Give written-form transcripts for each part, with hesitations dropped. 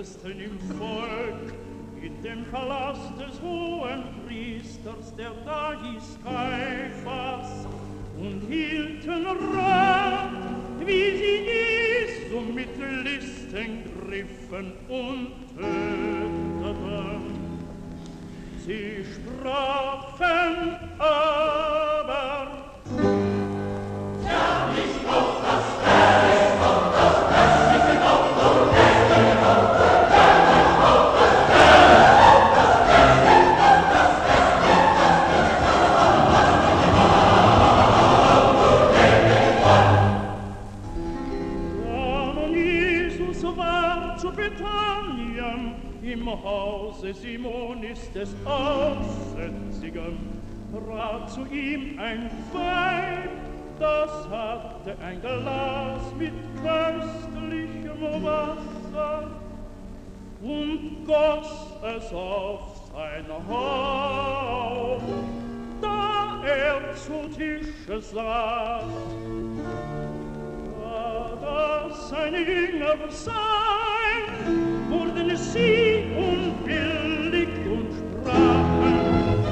Fürsten im Volk, in dem Palast des hohen Priesters, der da hieß Kaiphas, und hielten Rat, wie sie Jesu mit Listen griffen und töteten. Sie sprachen aber: Schau nicht auf das Fest! Hause Simonis des Aussätzigen trat zu ihm ein Weib, das hatte ein Glas mit köstlichem Wasser und goss es auf sein Haupt, da er zu Tische saß. Da das seine Jünger sein, wurden sie unbillig und sprachen: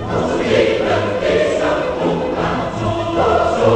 Was liegt dieser Unkraut so?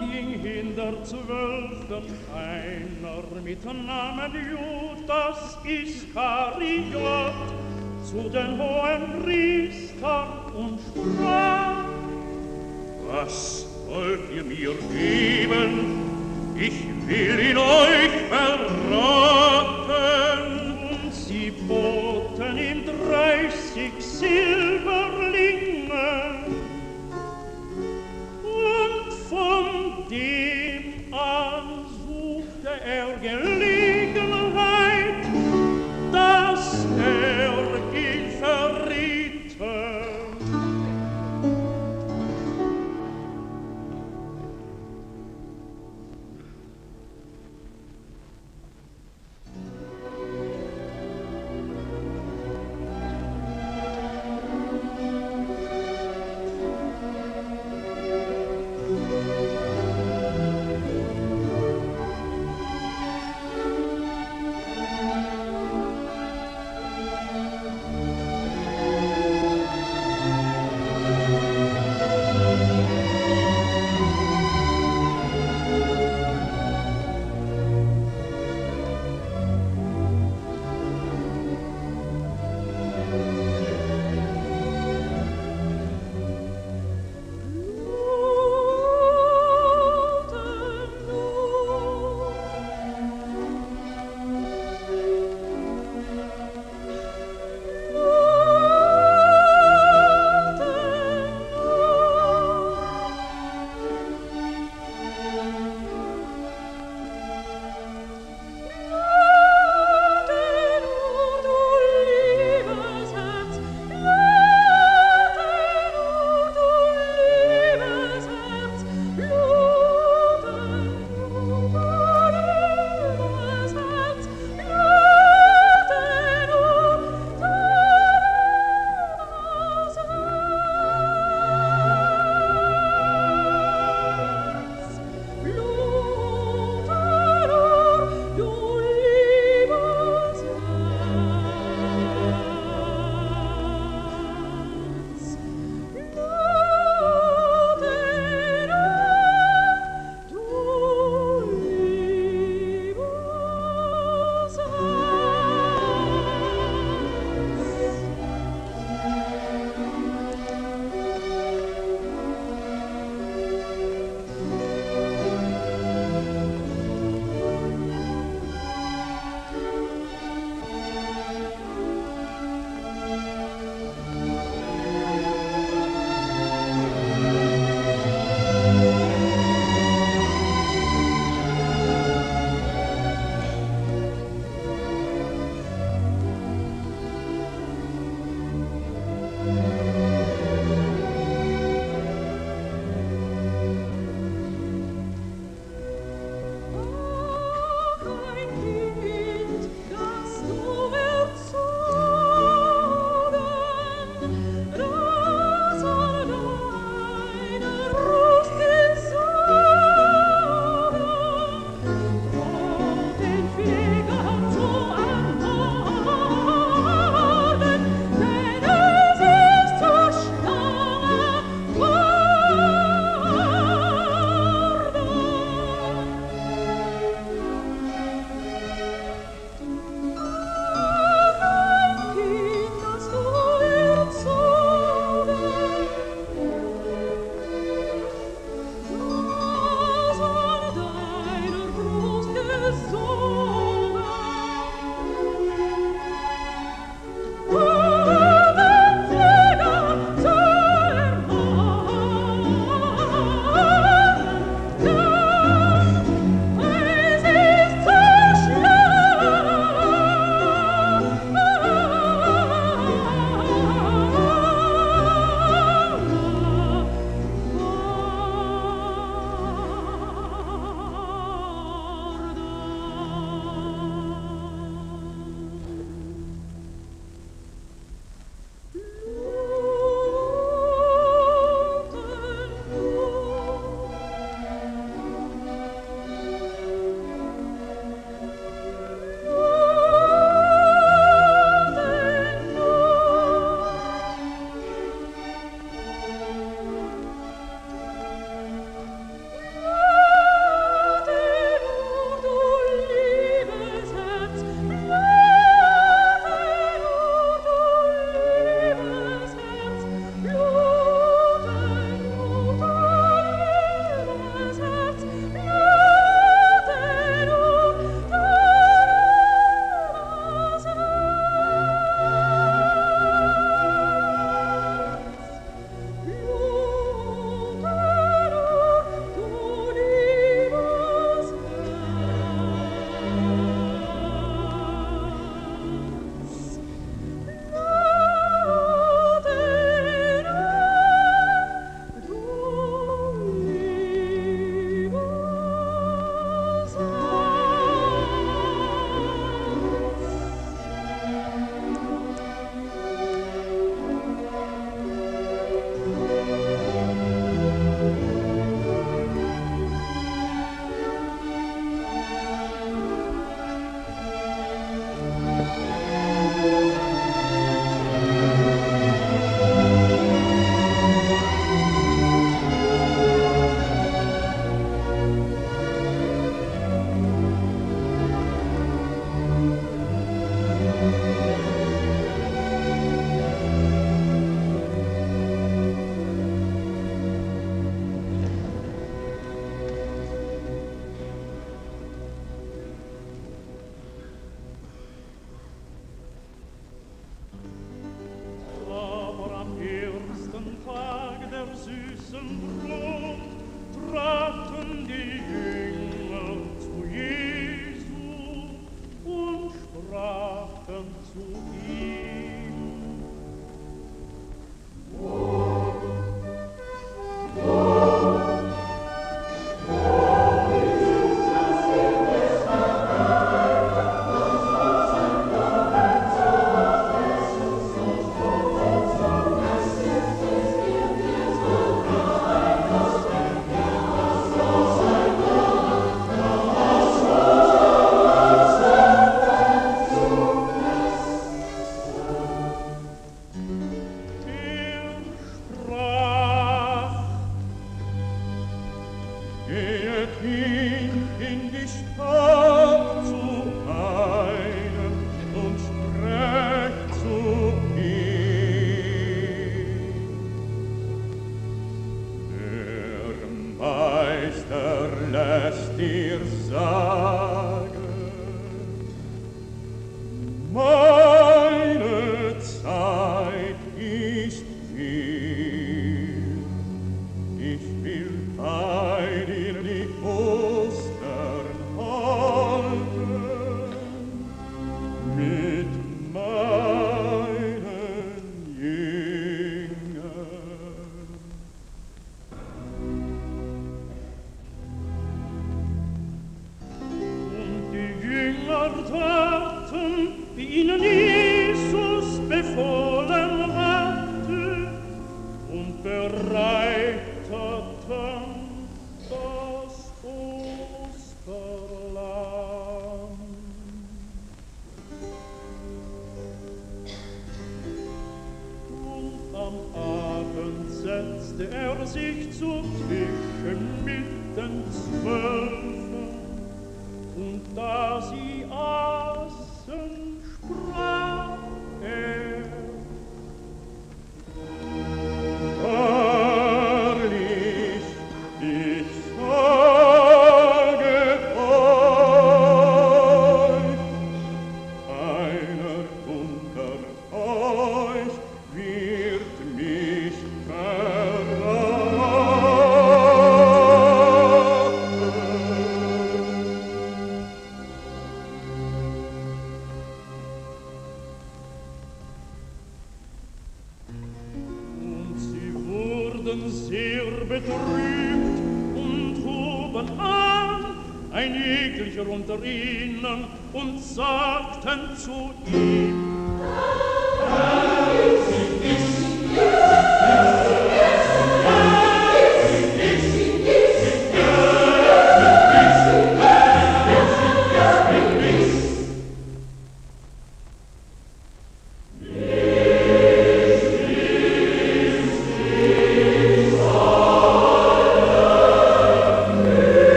ging hinder zwölfen einer mit Namen Judas Iscariot zu den hohen Priestern und sprach: Was wollt ihr mir geben? Ich will in euch verraten. Und sie boten ihm 30 Silberlinge. Und von dem an suchte er Gelegenheit, dass er ihn verriete.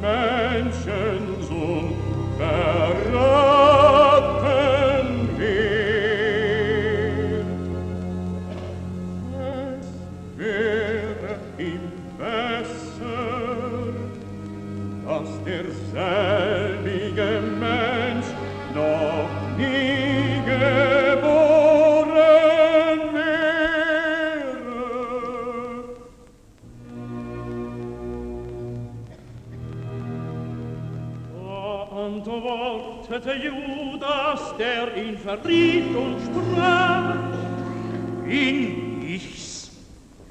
Menschen heilige Mensch noch nie geboren wäre. Da antwortete Judas, der ihn verriet, und sprach: Bin ich's,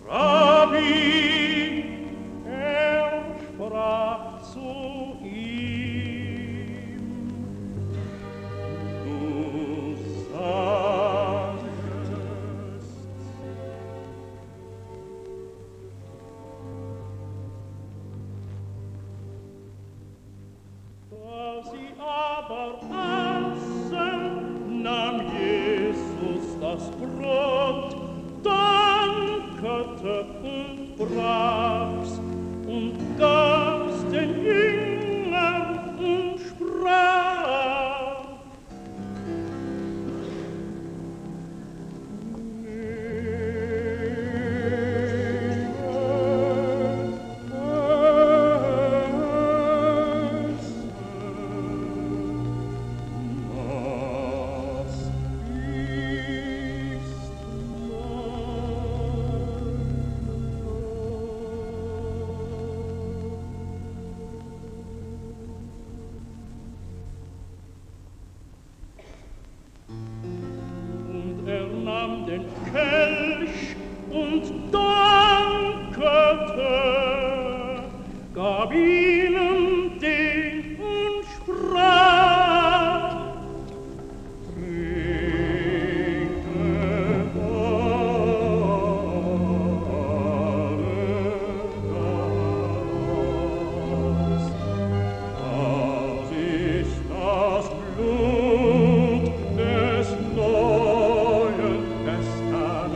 Rabbi? Er sprach zu ihm: Du sagtest. Da sie aber aßen, nahm Jesus das Brot, dankte und brach's und gab's den Jüngern und sprach: Den Kelch und dankte, gab ihnen den und sprach: Trinket alle das, das ist das Blut des Neuen. Yes,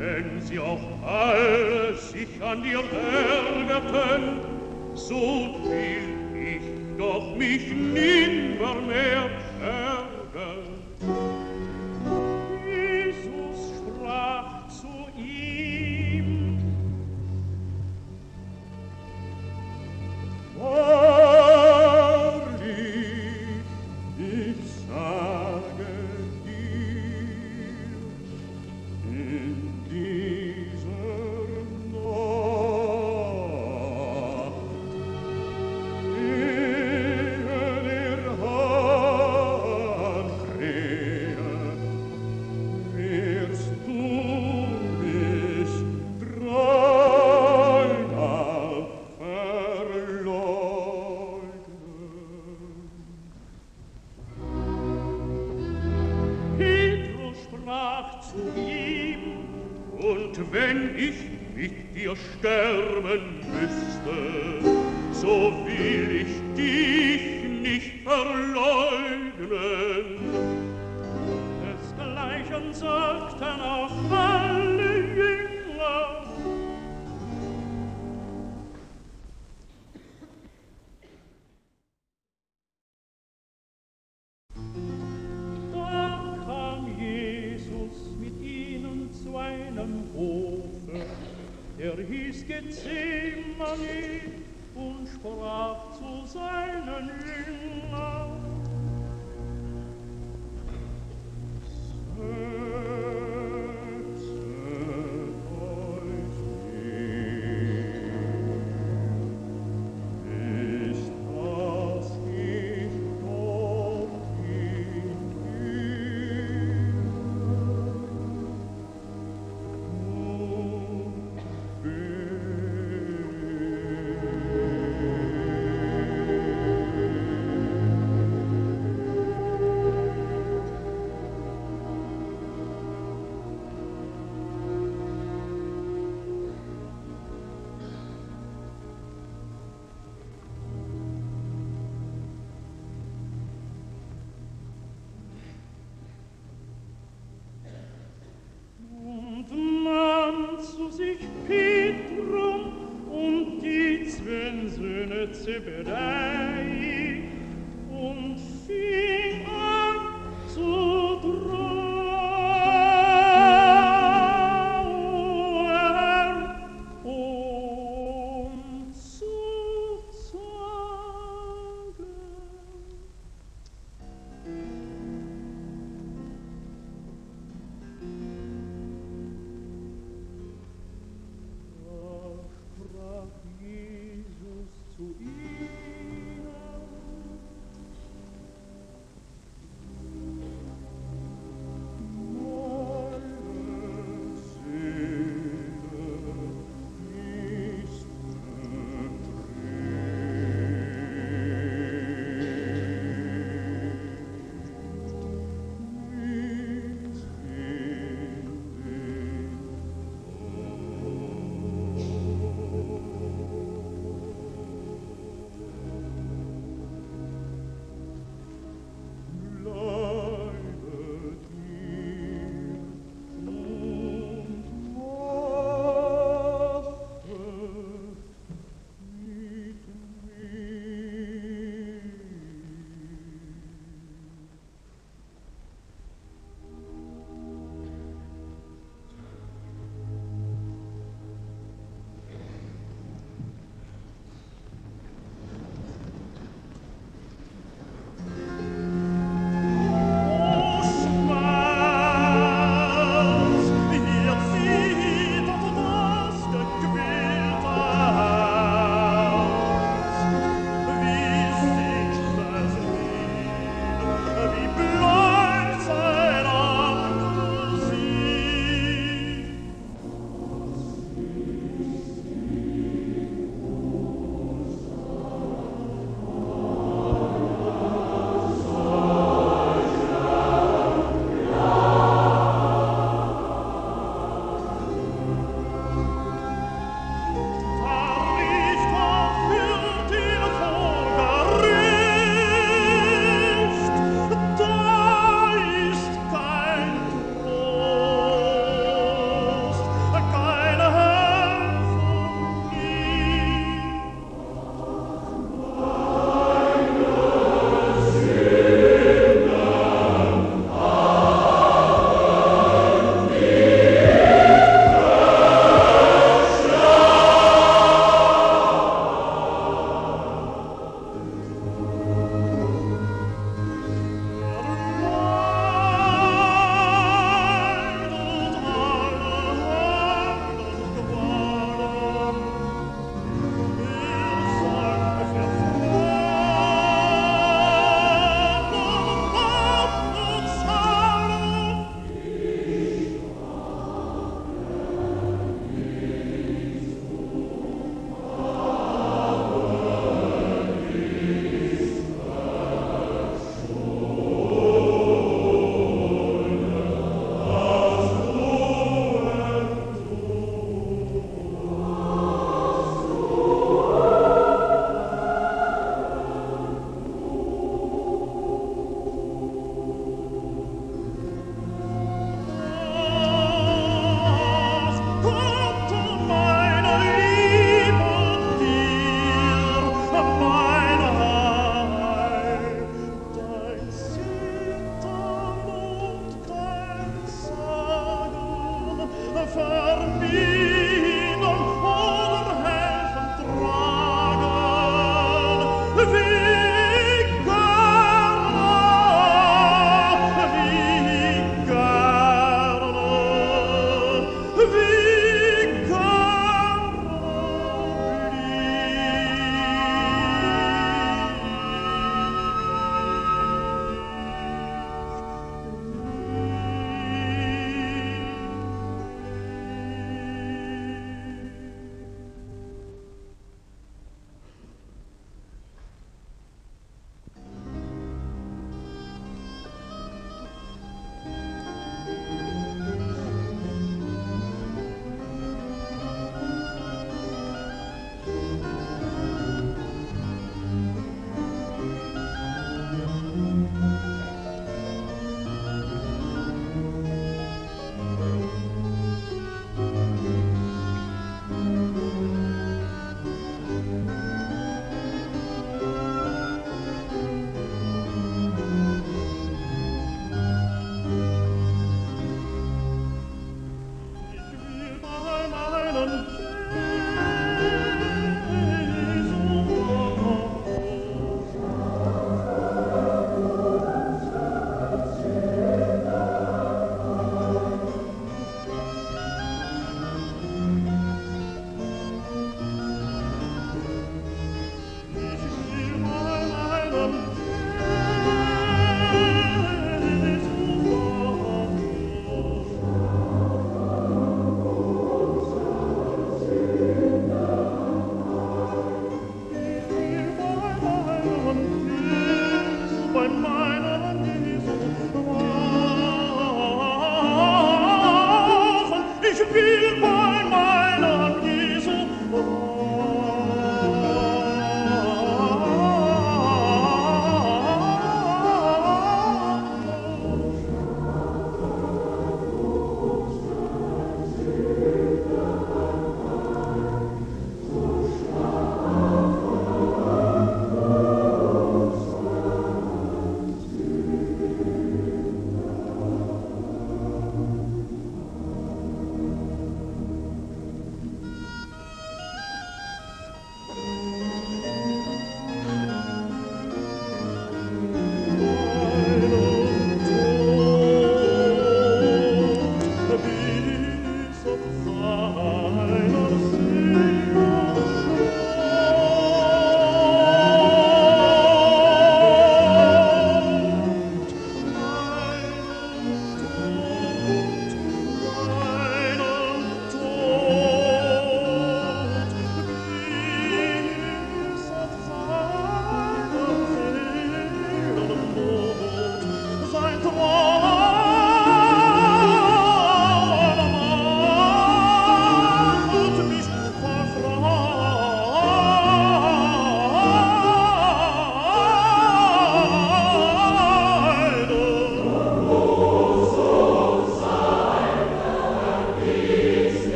Wenn sie auch alle sich an dir ärgerten, so will ich doch mich nimmermehr ärgern. Jesus sprach zu ihm: Wahrlich, ich sage dir, in dieser Nacht, ehe der Hahn kräht, wirst du mich dreimal verleugnen. Petrus sprach zu ihm: Und wenn ich mit dir sterben müsste, so will ich dich nicht verleugnen. Desgleichen sagten auch alle Jünger. Da kam Jesus mit ihnen zu einem Hofe, der hieß Gethsemane, und sprach zu seinen Jüngern: Jesus zu ihm: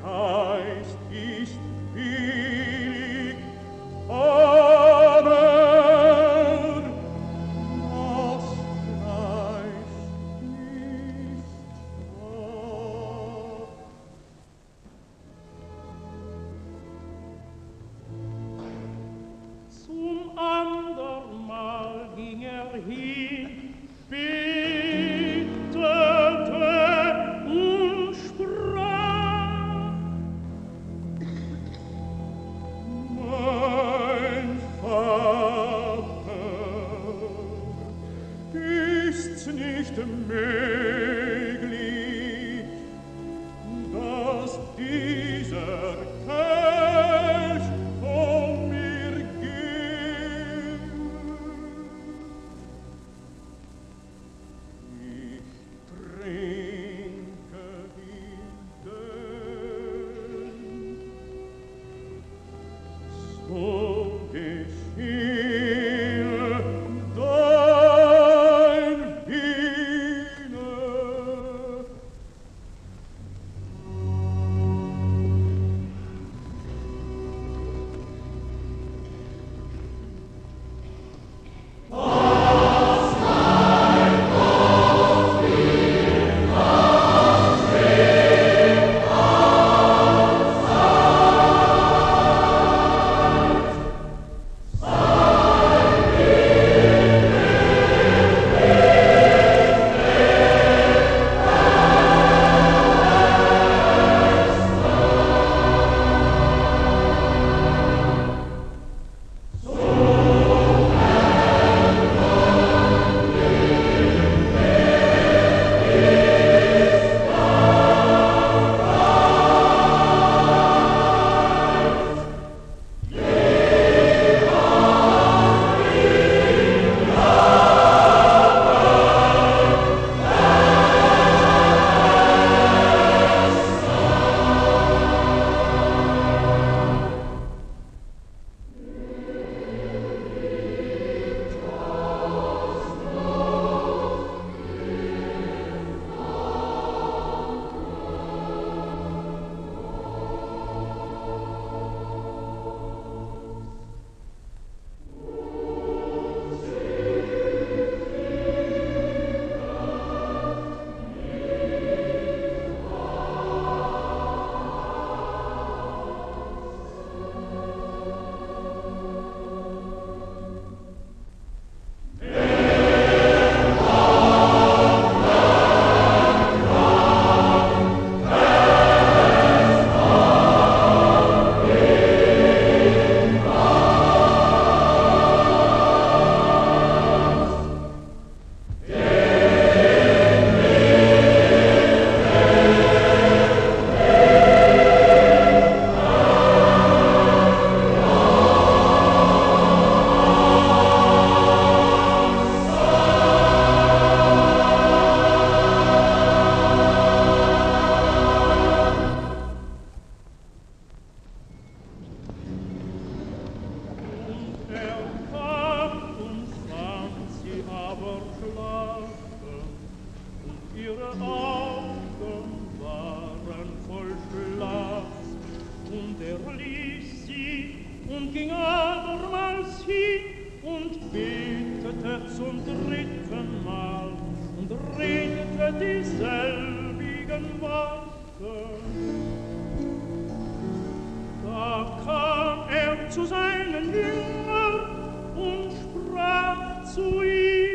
Geist ist willig, aber und ging abermals hin und betete zum dritten Mal und redete dieselbigen Worte. Da kam er zu seinen Jüngern und sprach zu ihnen: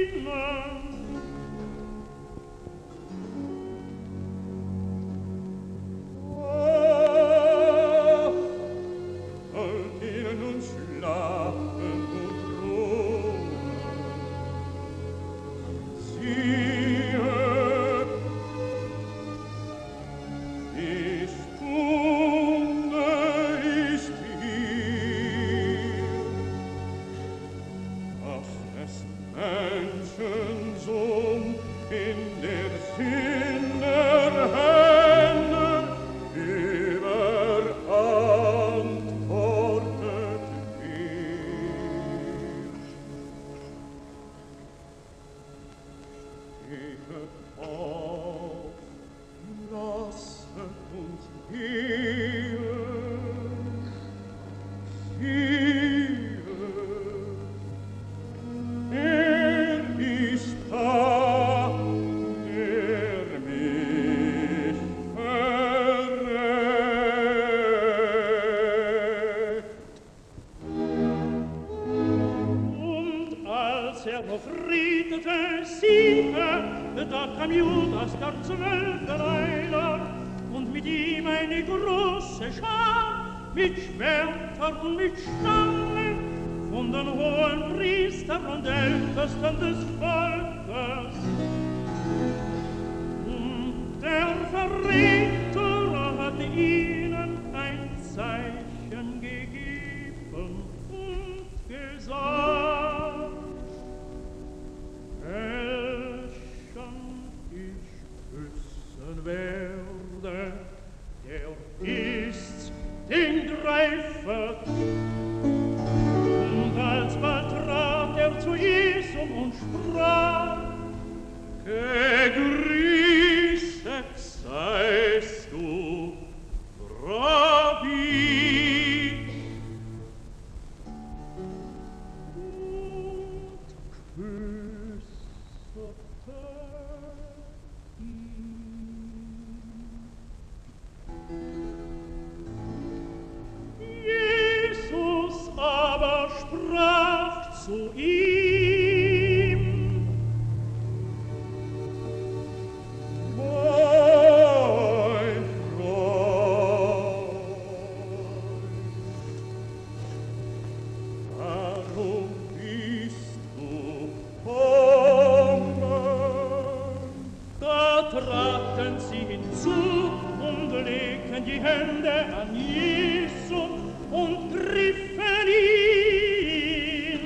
Und griffen ihn.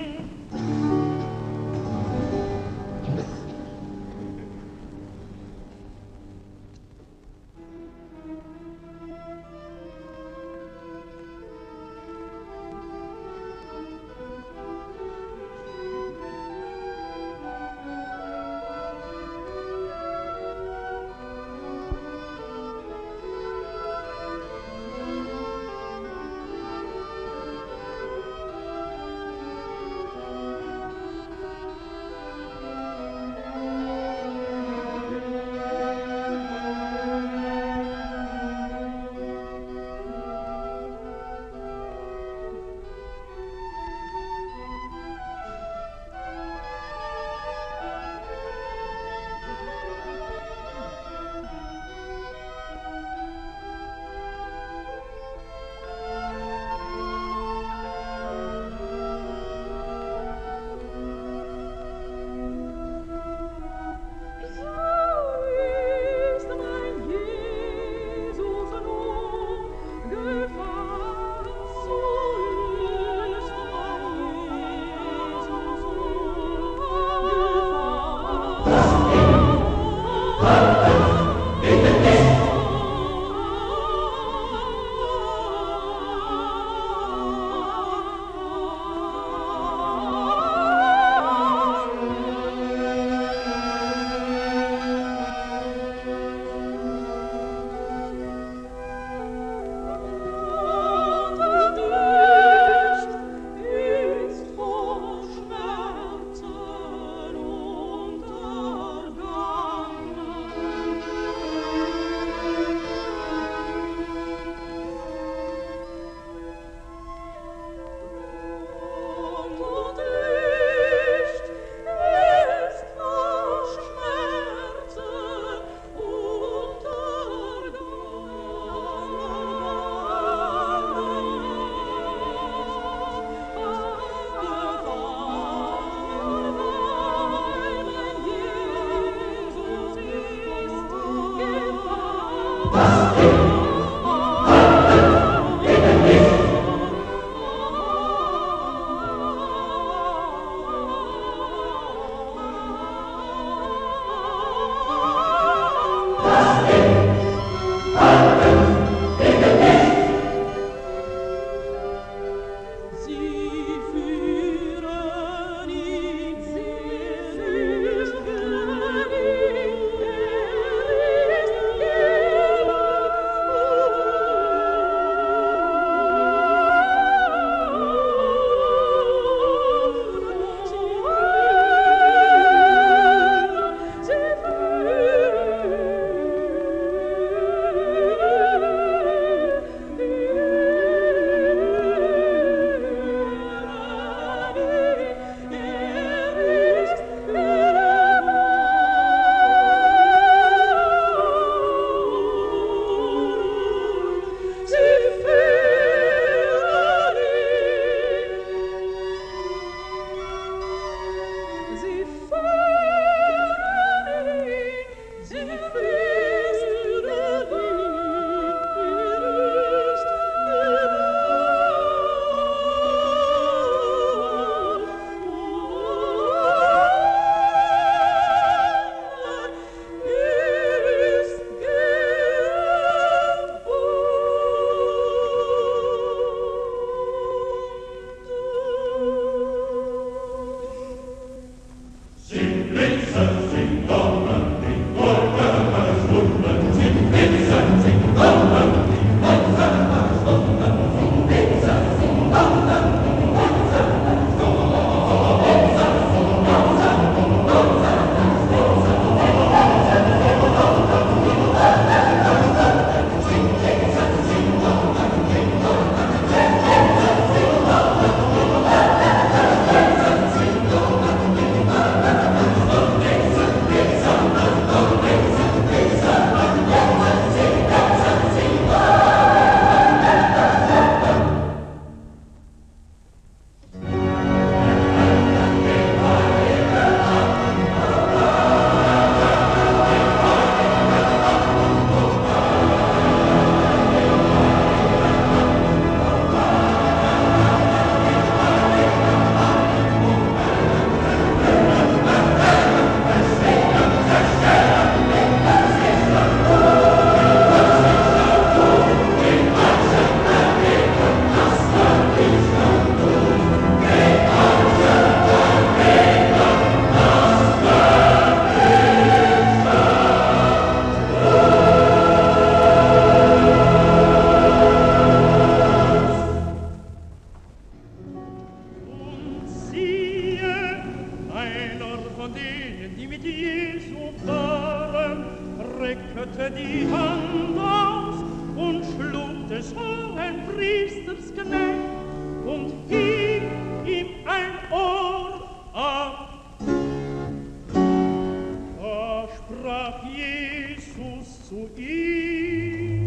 zu ihm.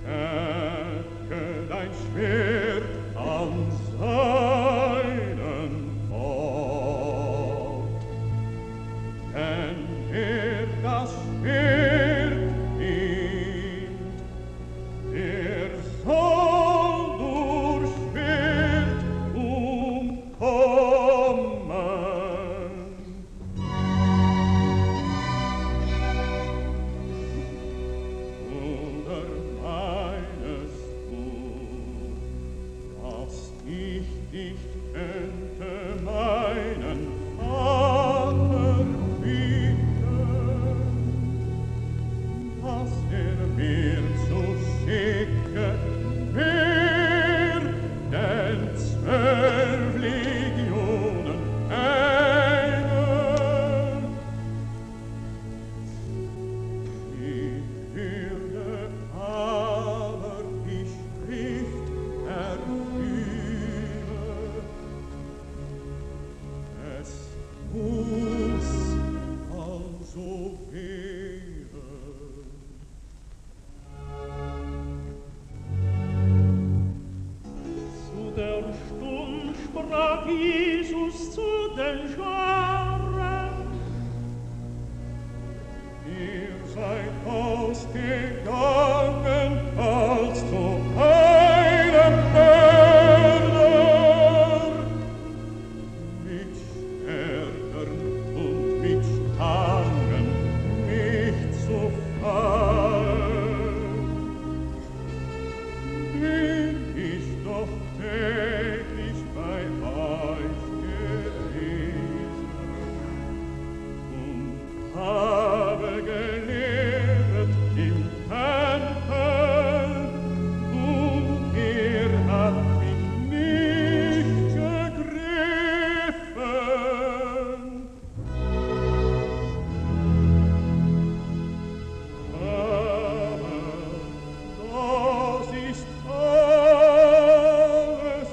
Stärke dein Schwert an seinen Ort, denn das Schwert nimmt, der soll durch Schwert umkommen. Wunder meines Mut, dass ich dich könnte meinen Vater bitten, dass er mir zu schicken wird, denn 12 Legionen einen. Ich würde aber die Schrift erüben, es muss also werden. Zu der Stund sprach Jesus zu den Scharen: Ihr seid ausgegangen als zu einem Mörder, mit Schwertern und mit Stangen mich zu fangen. Bin ich doch täglich bei euch gewesen und habe gelehrt im Tempel, und ihr habt mich nicht gegriffen. Aber das ist alles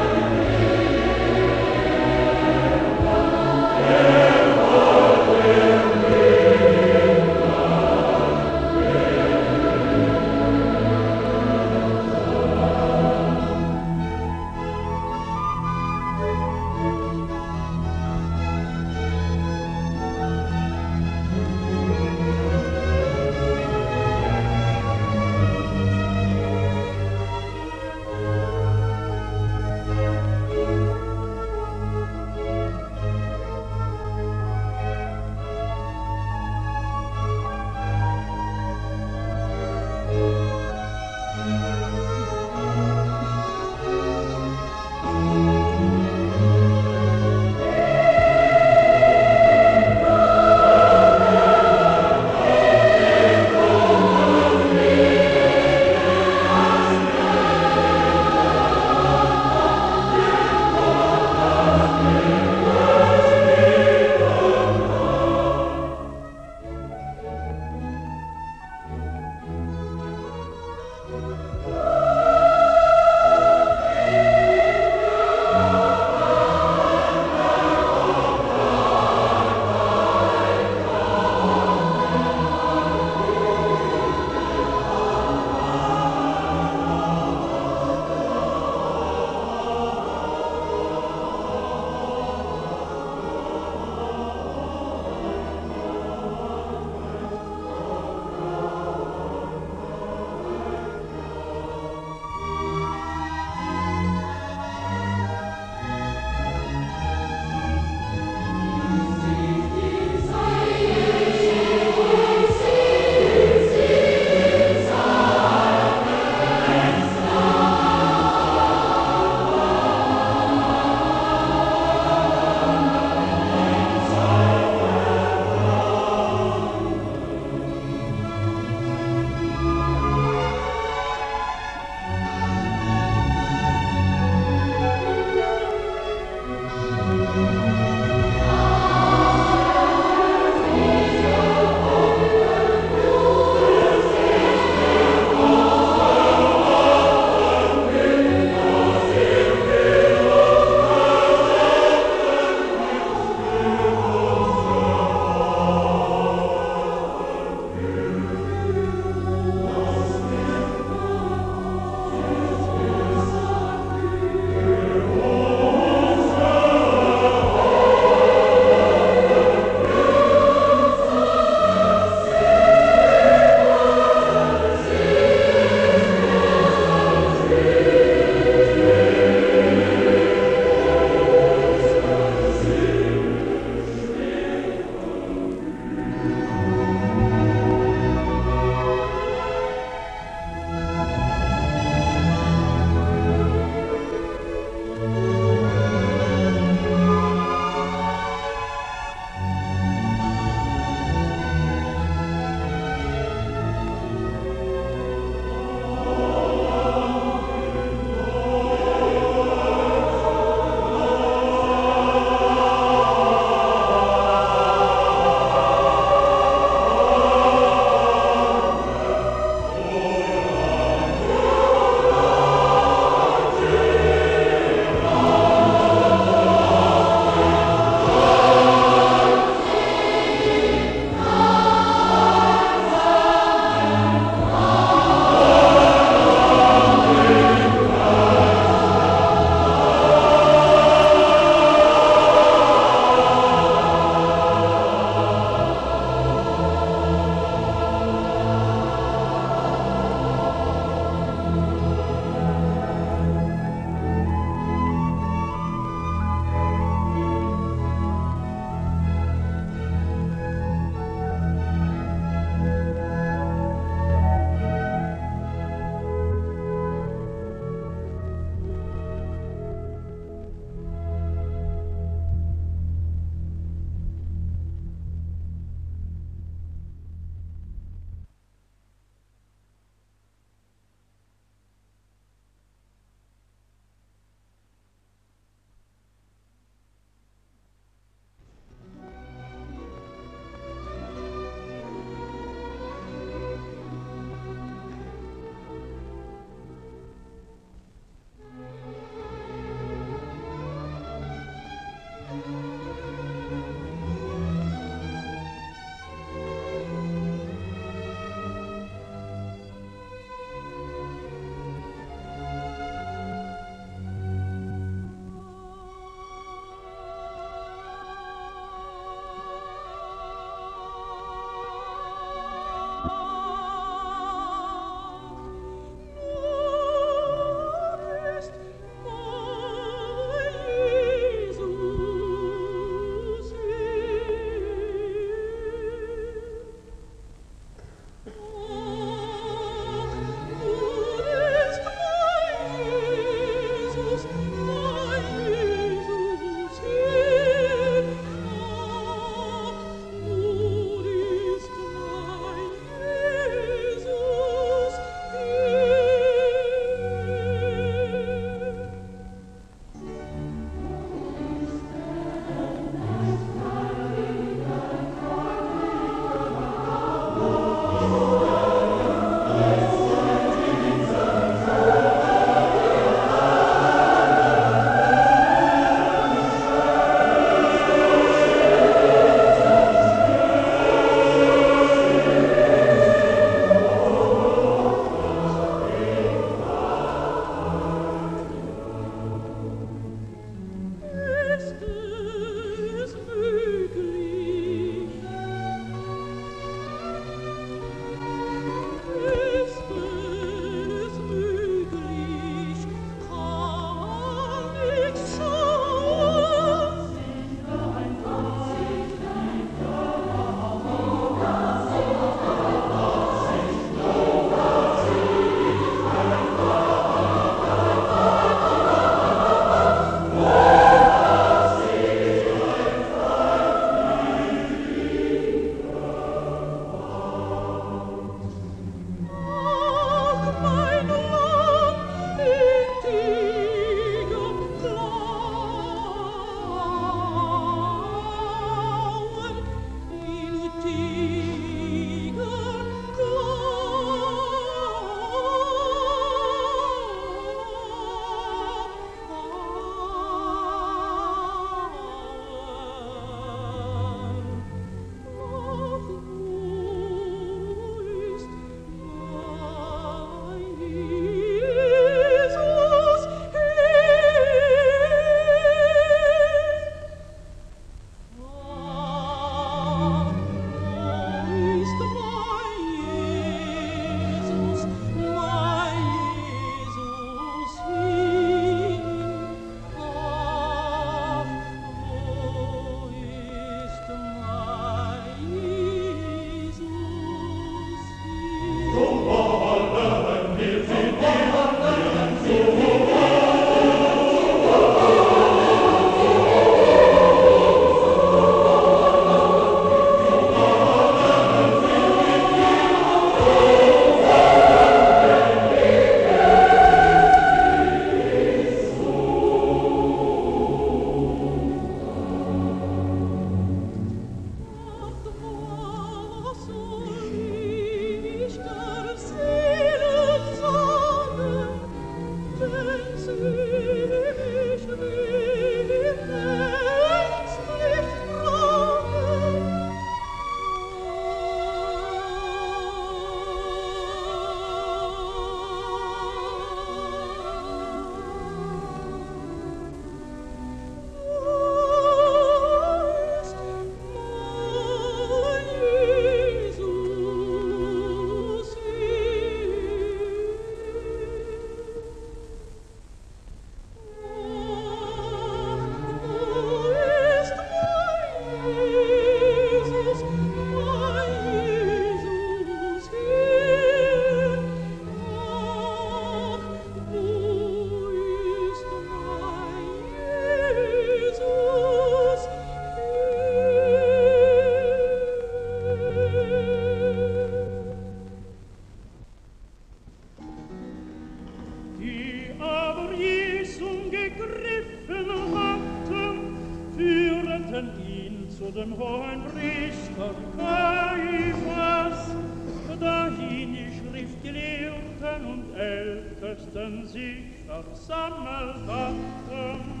Sich versammelt hatten.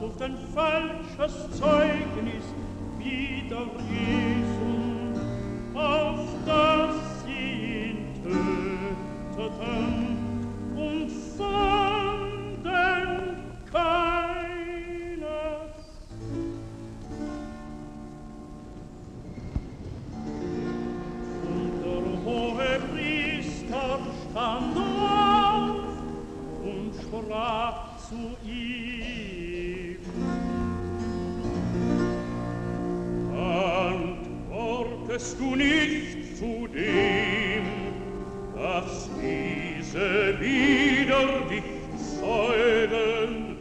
sucht ein falsches Zeugnis wider Jesu, auf das sie ihn töteten und fanden keines. Und der Hohepriester stand auf und sprach zu ihm: Antwortest du nicht zu dem, dass diese wider dich zeugen?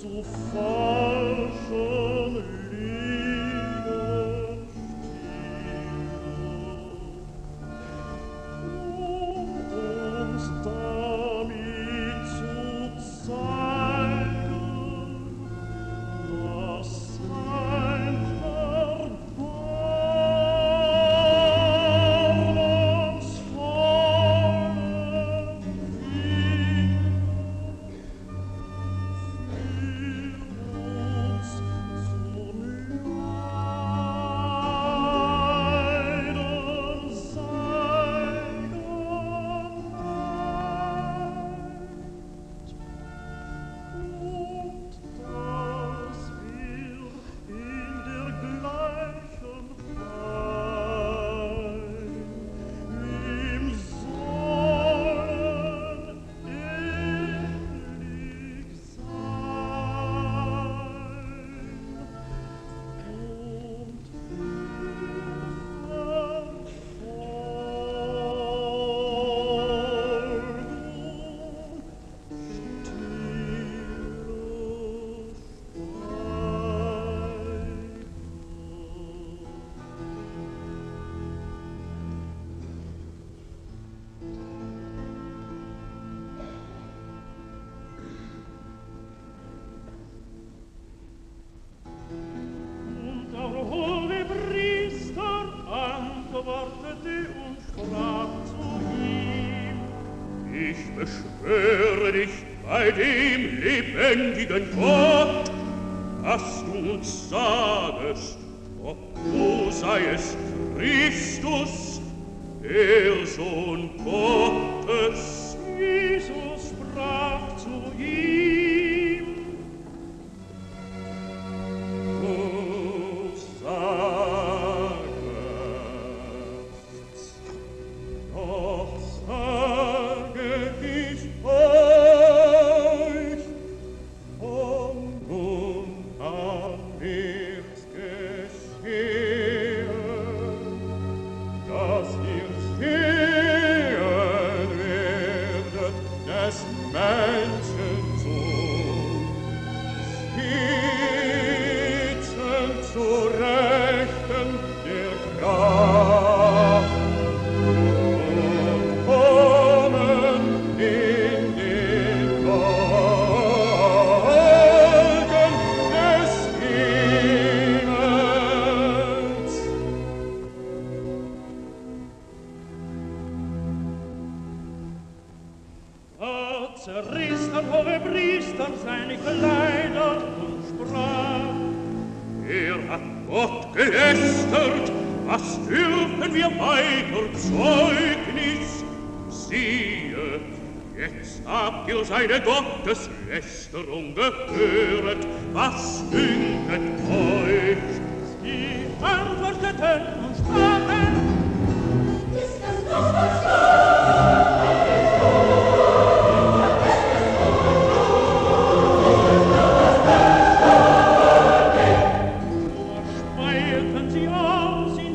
So falschen Liebe still, um uns damit zu zeigen, dass sein erbarmungsvoller Willen dem lebendigen Gott, dass du uns sagest, ob du seiest Christus, der Sohn Gottes. Jesus sprach zu ihm: Du sagest, doch sage ich euch, seine Gotteslästerung gehöret, was dünket euch? Sie antworteten und sprachen: Ist es doch was Gott? Nur speierten sie aus in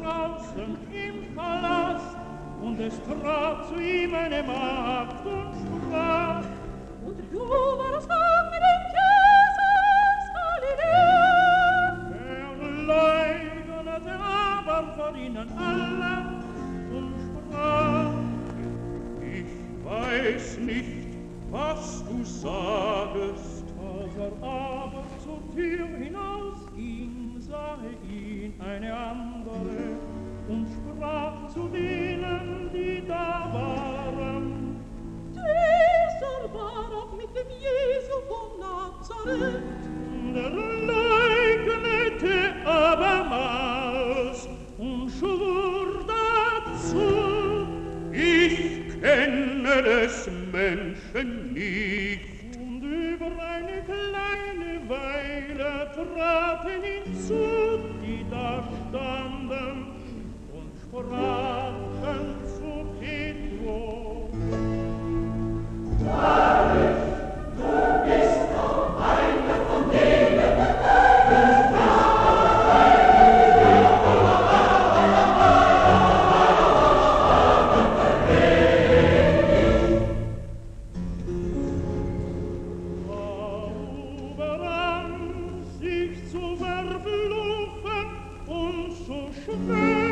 draußen im Palast, und es trat zu ihm eine Magd und sprach: Und du warst auch mit dem Jesus Galiläa. Er leugnete aber vor ihnen alle und sprach: Ich weiß nicht, was du sagest. Als er aber zur Tür hinausging, sah ihn eine andere und sprach zu denen, die da waren: Dieser war auch mit dem Jesu von Nazareth. Der leugnete abermals und schwur dazu: Ich kenne des Menschen nicht. Und über eine kleine Weile traten hinzu, die da standen, sprachen zu Pedro: Wahrlich, du bist auch einer von denen, die Glauben, sich zu verblüffen und zu schwören.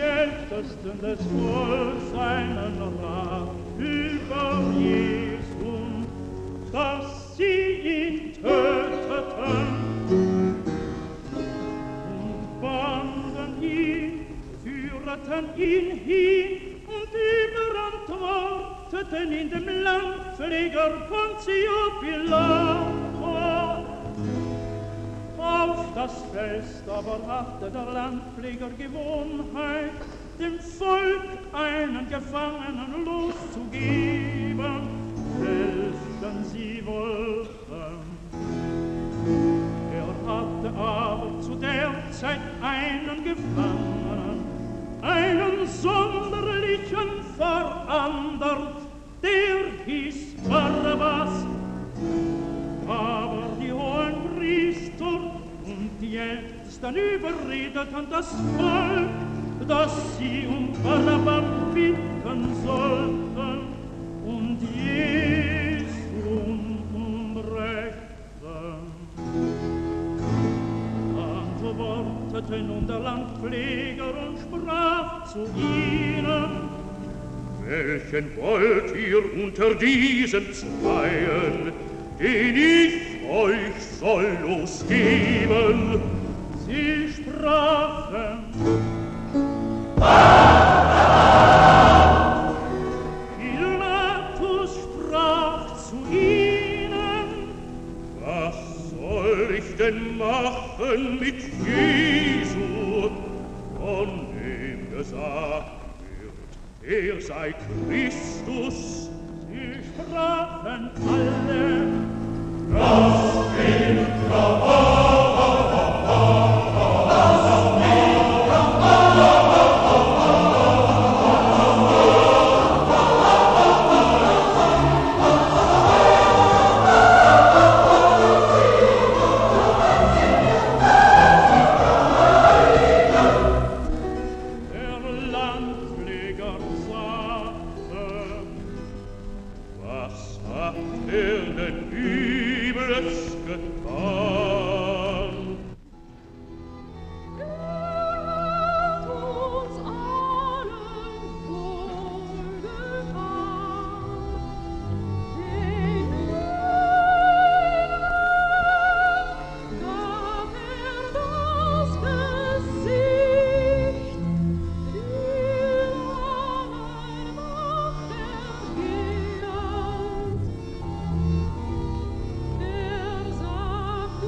die Ältesten des Volks einen Rat über Jesus, dass sie ihn töteten. Und banden ihn, führten ihn hin, und überantworteten in dem Landpfleger Pontio Pilatus. Auf das Fest aber hatte der Landpfleger Gewohnheit, dem Volk einen Gefangenen loszugeben, welchen sie wollten. Er hatte aber zu der Zeit einen Gefangenen, einen sonderlichen verändert, der hieß Barabbas. Aber die hohen Priester und die Ältesten überredeten das Volk, dass sie um Barabbas bitten sollten und Jesus umbrächten. Antwortete nun der Landpfleger und sprach zu ihnen: Welchen wollt ihr unter diesen Zweien, den ich euch soll losgeben? Sie sprachen: Barabbas! Pilatus sprach zu ihnen: Was soll ich denn machen mit Jesu, von dem gesagt wird, er sei Christus? Sie sprachen alle: Raus mit Der Landpfleger sagte: Was hat er denn Übles getan? Er hat uns allen wohlgetan, den Jüngern gab er das Gesicht, die Armen macht er gelernt. Er sagt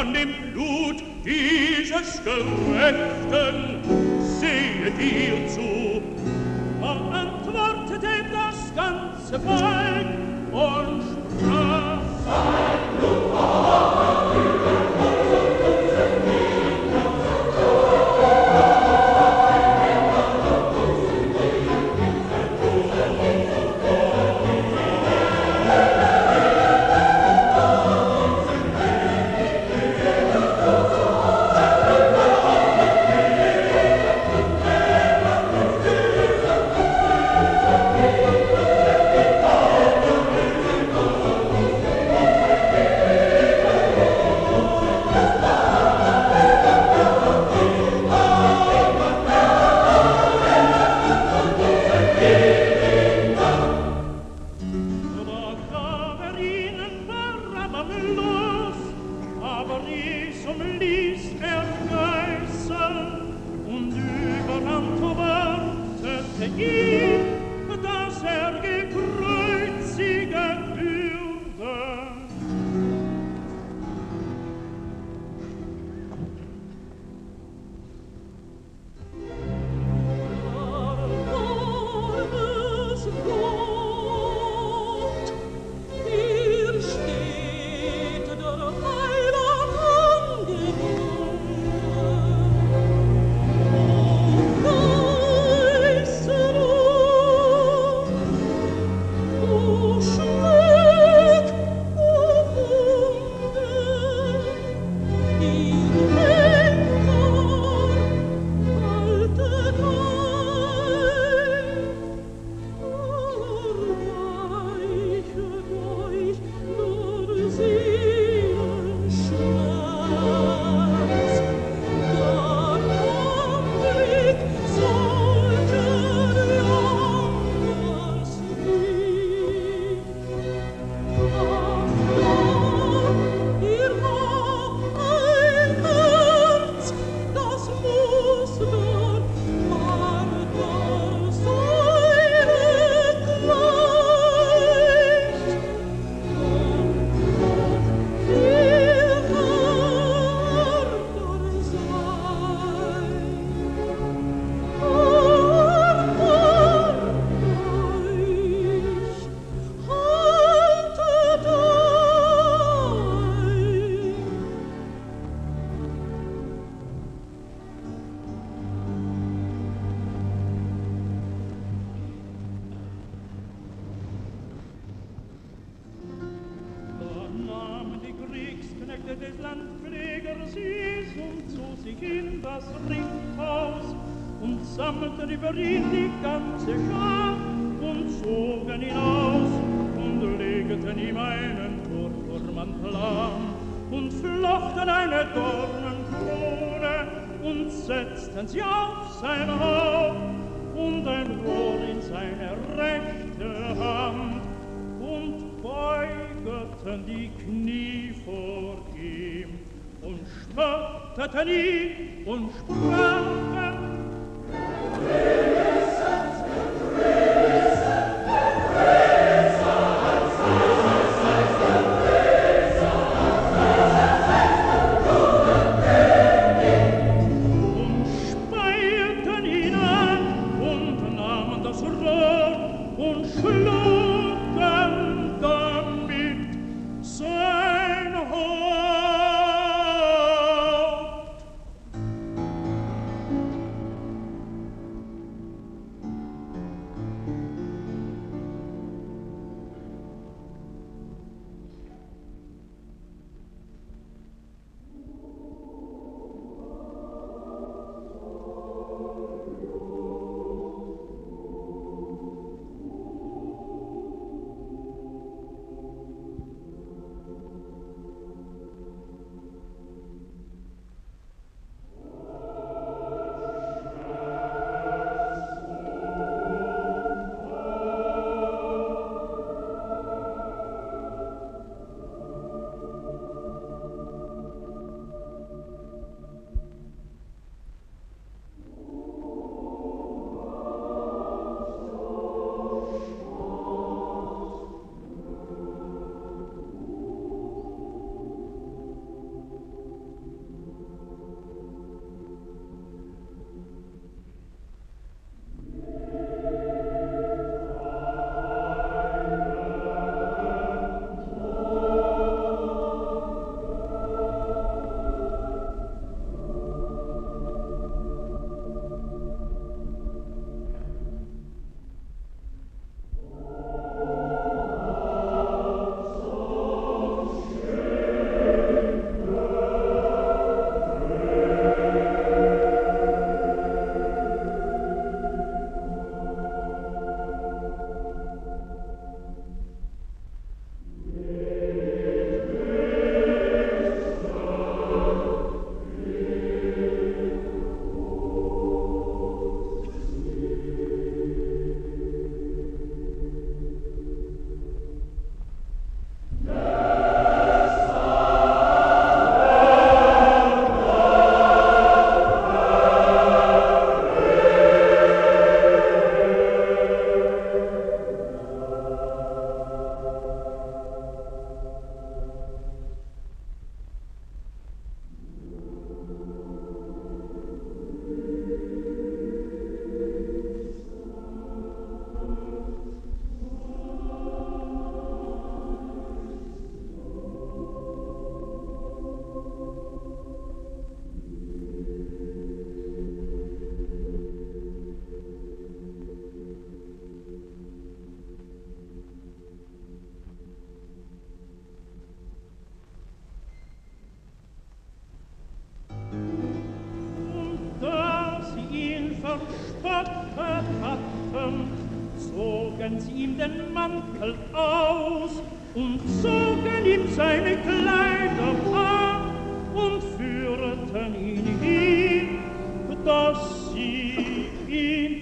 An dem Blut dieses Gerechten sehet ihr zu. Da antwortete das ganze Volk und sprach: Sein Blut war über unsere zogen sie ihm den Mantel aus und zogen ihm seine Kleider an und führten ihn hin, dass sie ihn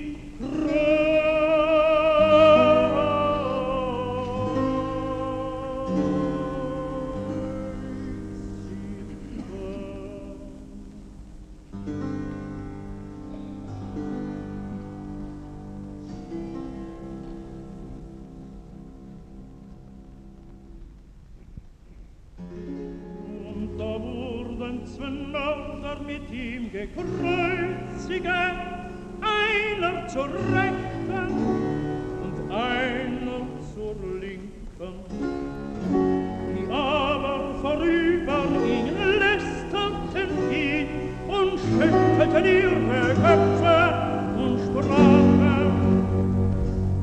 mit ihm gekreuzigt, einer zur Rechten und einer zur Linken. Die aber vorüber ihn lästerten ihn und schüttelten ihre Köpfe und sprachen: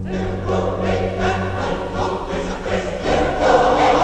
Der Gott ist der Gott dieser Christ. Hey!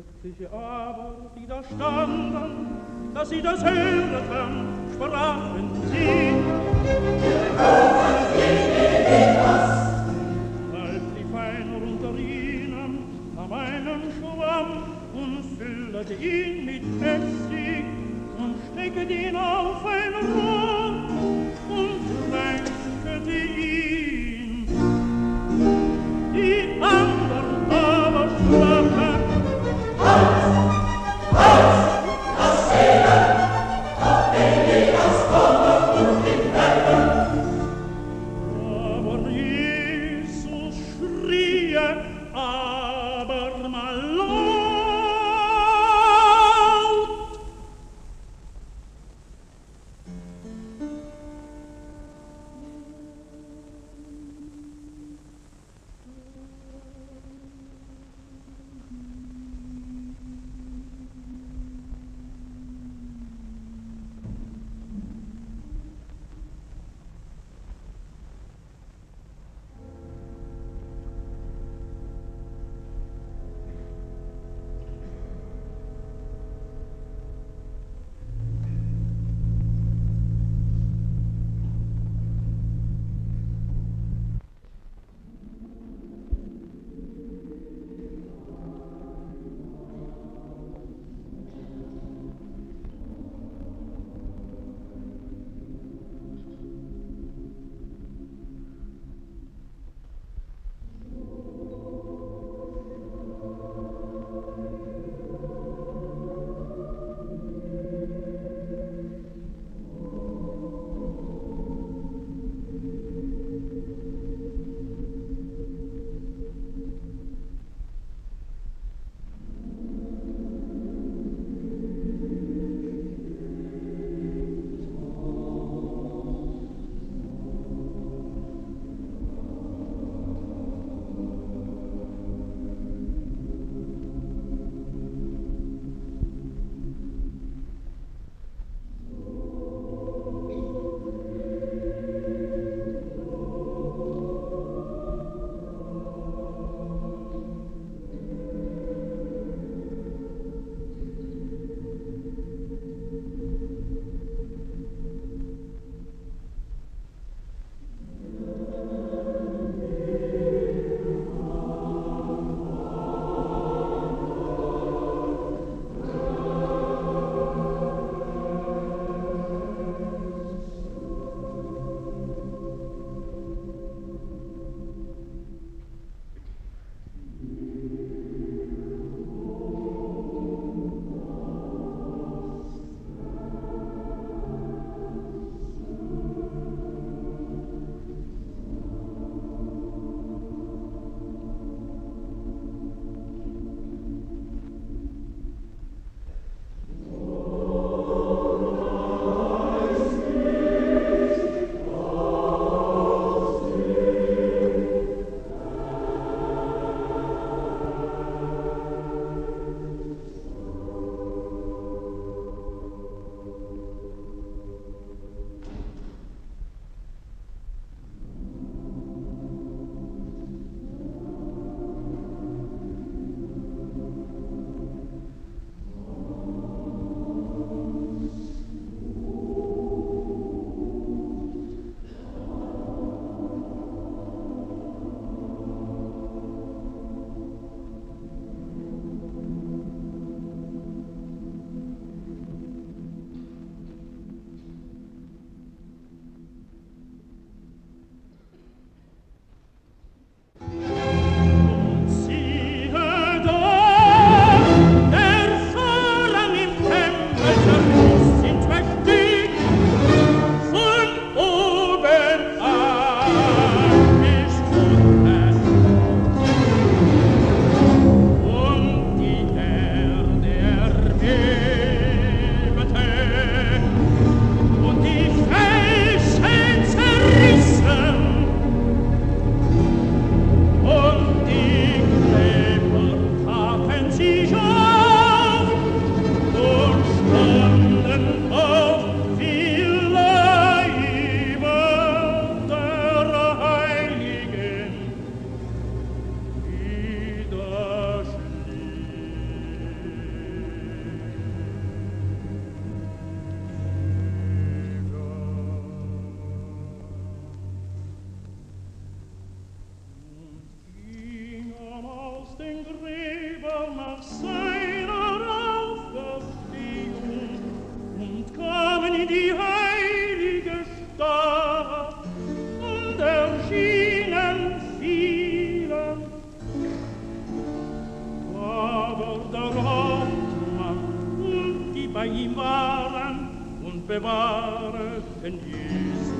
Etliche aber widerstanden, dass sie das hörten, sprachen sie. Wir kaufen gegen den Osten. Bald die Feinde unter ihnen nahm einen Schwamm und füllte ihn mit Essig und steckte ihn auf ein Rohr und tränkte ihn. Die anderen aber sprachen, unter Römer und die bei ihm waren und bewahrten Jesus,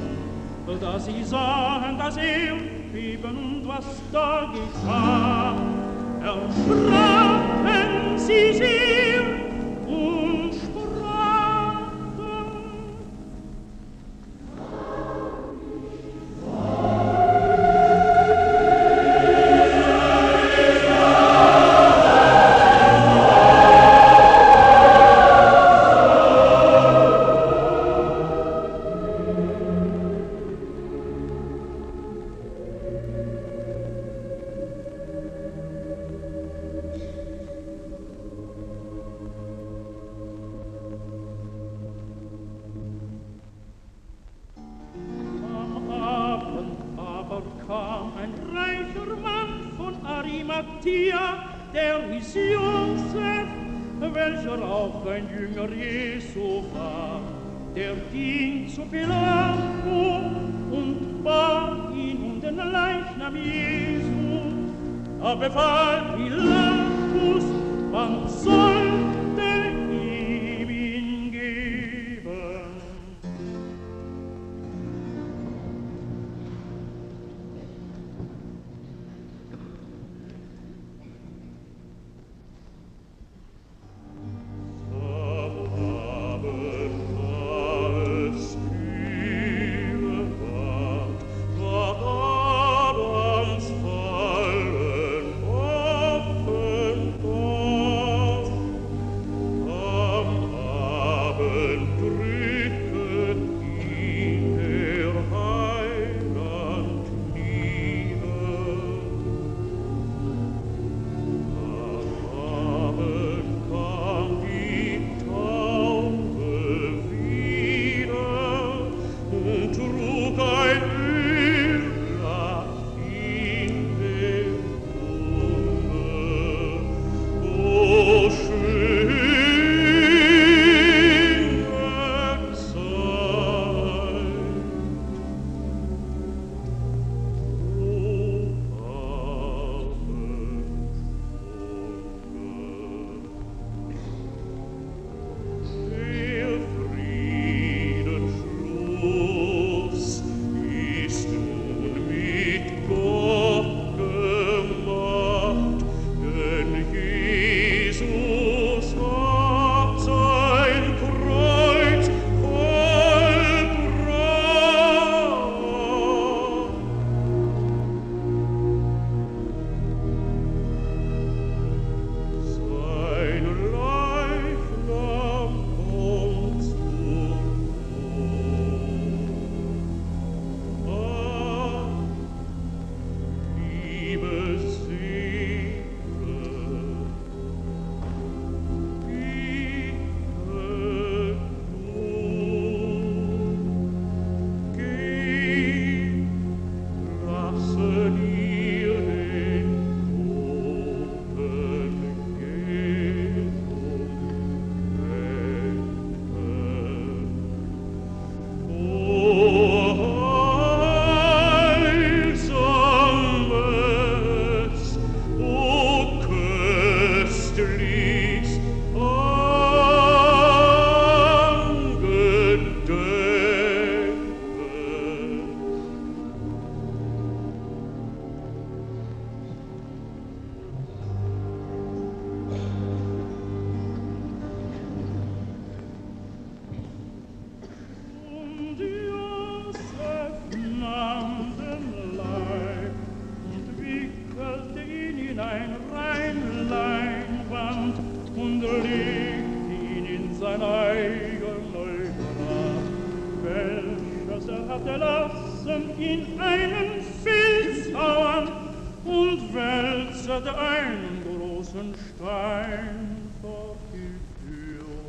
dass sie sahen, dass er eben was da geschah. Erschraken sie sehr und einen großen Stein vor die Tür.